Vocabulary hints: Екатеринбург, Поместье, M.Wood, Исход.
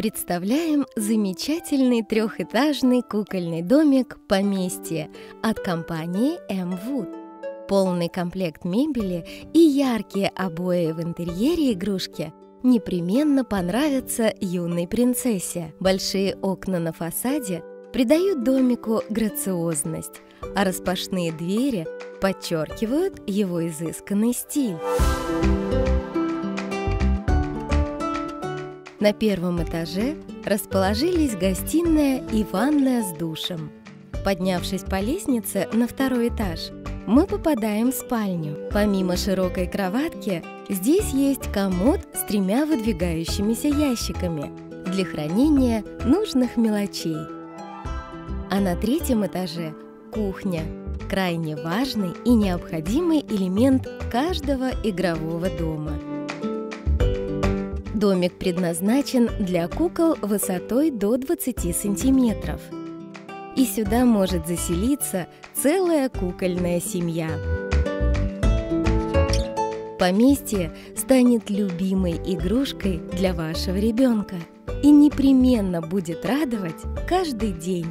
Представляем замечательный трехэтажный кукольный домик «Поместье» от компании M.Wood. Полный комплект мебели и яркие обои в интерьере игрушки непременно понравятся юной принцессе. Большие окна на фасаде придают домику грациозность, а распашные двери подчеркивают его изысканный стиль. На первом этаже расположились гостиная и ванная с душем. Поднявшись по лестнице на второй этаж, мы попадаем в спальню. Помимо широкой кроватки, здесь есть комод с тремя выдвигающимися ящиками для хранения нужных мелочей. А на третьем этаже – кухня, крайне важный и необходимый элемент каждого игрового дома. Домик предназначен для кукол высотой до 20 сантиметров. И сюда может заселиться целая кукольная семья. Поместье станет любимой игрушкой для вашего ребенка и непременно будет радовать каждый день.